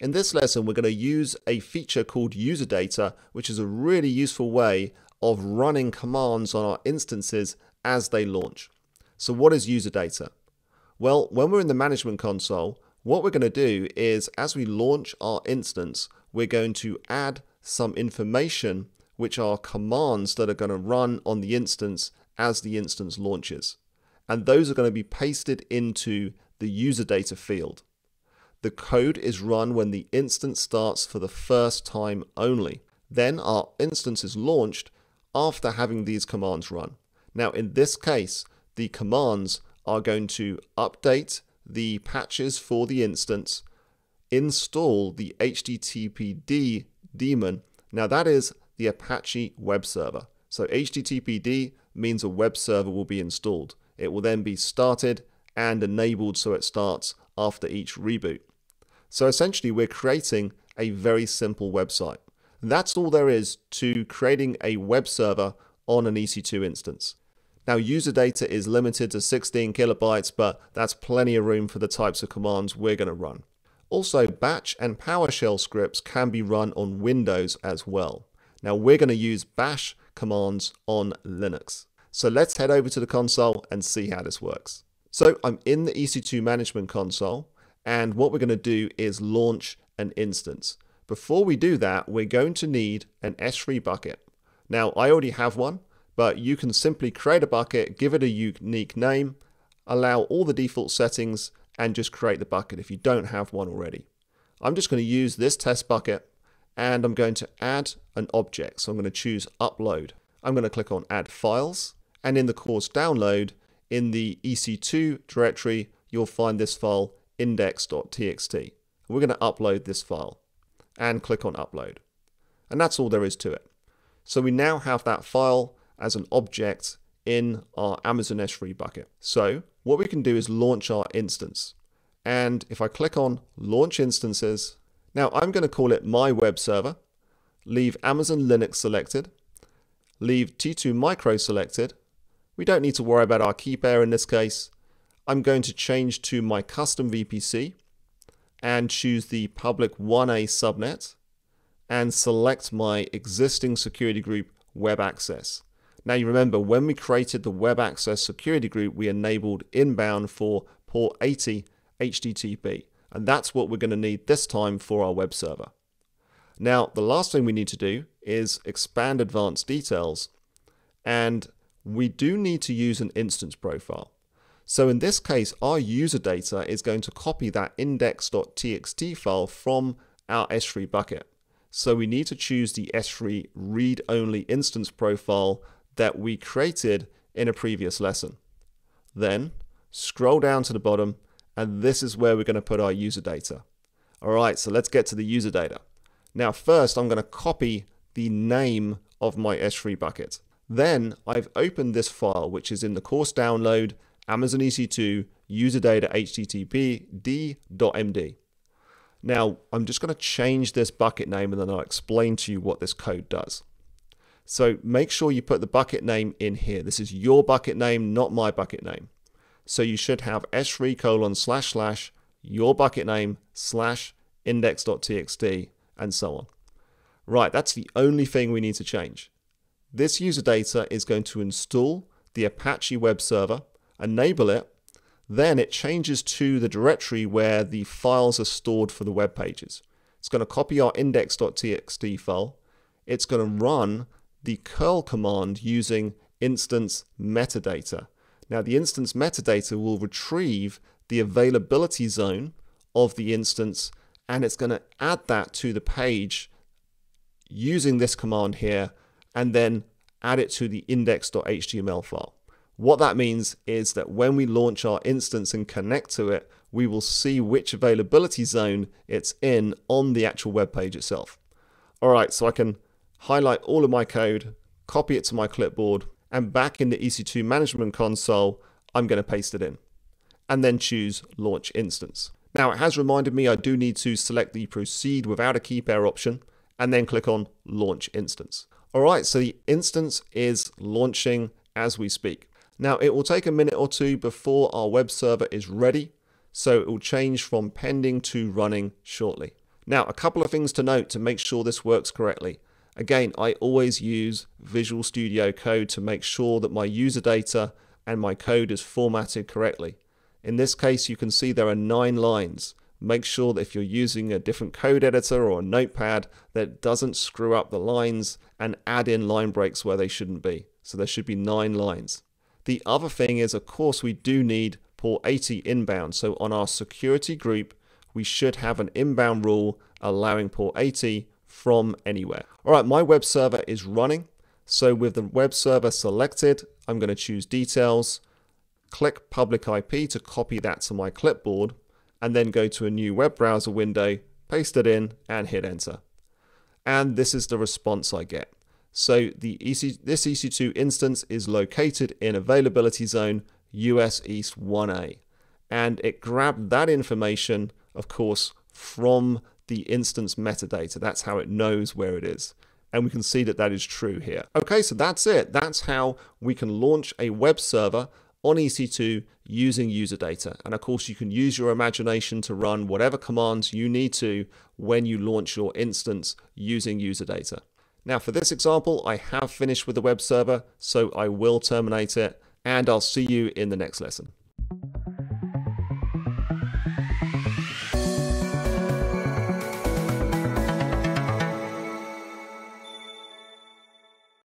In this lesson, we're going to use a feature called user data, which is a really useful way of running commands on our instances as they launch. So what is user data? Well, when we're in the management console, what we're going to do is as we launch our instance, we're going to add some information, which are commands that are going to run on the instance as the instance launches. And those are going to be pasted into the user data field. The code is run when the instance starts for the first time only. Then our instance is launched after having these commands run. Now in this case, the commands are going to update the patches for the instance, install the HTTPD daemon. Now that is the Apache web server. So HTTPD means a web server will be installed. It will then be started and enabled so it starts after each reboot. So essentially we're creating a very simple website. That's all there is to creating a web server on an EC2 instance. Now user data is limited to 16 kilobytes, but that's plenty of room for the types of commands we're going to run. Also, batch and PowerShell scripts can be run on Windows as well. Now we're going to use bash commands on Linux. So let's head over to the console and see how this works. So I'm in the EC2 management console, and what we're going to do is launch an instance. Before we do that, we're going to need an S3 bucket. Now I already have one, but you can simply create a bucket, give it a unique name, allow all the default settings, and just create the bucket if you don't have one already. I'm just going to use this test bucket, and I'm going to add an object. So I'm going to choose upload. I'm going to click on add files, and in the course download, in the EC2 directory, you'll find this file index.txt. We're going to upload this file and click on upload. And that's all there is to it. So we now have that file as an object in our Amazon S3 bucket. So what we can do is launch our instance. And if I click on launch instances, now I'm going to call it my web server, leave Amazon Linux selected, leave T2 Micro selected. We don't need to worry about our key pair in this case. I'm going to change to my custom VPC and choose the public 1A subnet and select my existing security group web access. Now you remember when we created the web access security group, we enabled inbound for port 80 HTTP. And that's what we're going to need this time for our web server. Now, the last thing we need to do is expand advanced details. And we do need to use an instance profile. So in this case, our user data is going to copy that index.txt file from our S3 bucket. So we need to choose the S3 read-only instance profile that we created in a previous lesson. Then scroll down to the bottom, and this is where we're going to put our user data. All right, so let's get to the user data. Now first, I'm going to copy the name of my S3 bucket. Then I've opened this file, which is in the course download, Amazon EC2 user data httpd.md. Now I'm just going to change this bucket name, and then I'll explain to you what this code does. So make sure you put the bucket name in here. This is your bucket name, not my bucket name. So you should have S3 :/ your bucket name / index.txt and so on. Right, that's the only thing we need to change. This user data is going to install the Apache web server, enable it, then it changes to the directory where the files are stored for the web pages. It's going to copy our index.txt file. It's going to run the curl command using instance metadata. Now the instance metadata will retrieve the availability zone of the instance, and it's going to add that to the page using this command here, and then add it to the index.html file. What that means is that when we launch our instance and connect to it, we will see which availability zone it's in on the actual web page itself. All right, so I can highlight all of my code, copy it to my clipboard, and back in the EC2 management console, I'm going to paste it in and then choose launch instance. Now it has reminded me I do need to select the proceed without a key pair option and then click on launch instance. All right, so the instance is launching as we speak. Now it will take a minute or two before our web server is ready, so it will change from pending to running shortly. Now, a couple of things to note to make sure this works correctly. Again, I always use Visual Studio Code to make sure that my user data and my code is formatted correctly. In this case, you can see there are 9 lines. Make sure that if you're using a different code editor or a notepad, that it doesn't screw up the lines and add in line breaks where they shouldn't be. So there should be 9 lines. The other thing is, of course, we do need port 80 inbound. So on our security group, we should have an inbound rule allowing port 80 from anywhere. All right, my web server is running. So with the web server selected, I'm going to choose details, click public IP to copy that to my clipboard, and then go to a new web browser window, paste it in, and hit enter. And this is the response I get. So this EC2 instance is located in availability zone US East 1A. And it grabbed that information, of course, from the instance metadata. That's how it knows where it is. And we can see that that is true here. Okay, so that's it. That's how we can launch a web server on EC2 using user data. And of course, you can use your imagination to run whatever commands you need to when you launch your instance using user data. Now for this example, I have finished with the web server, so I will terminate it, and I'll see you in the next lesson.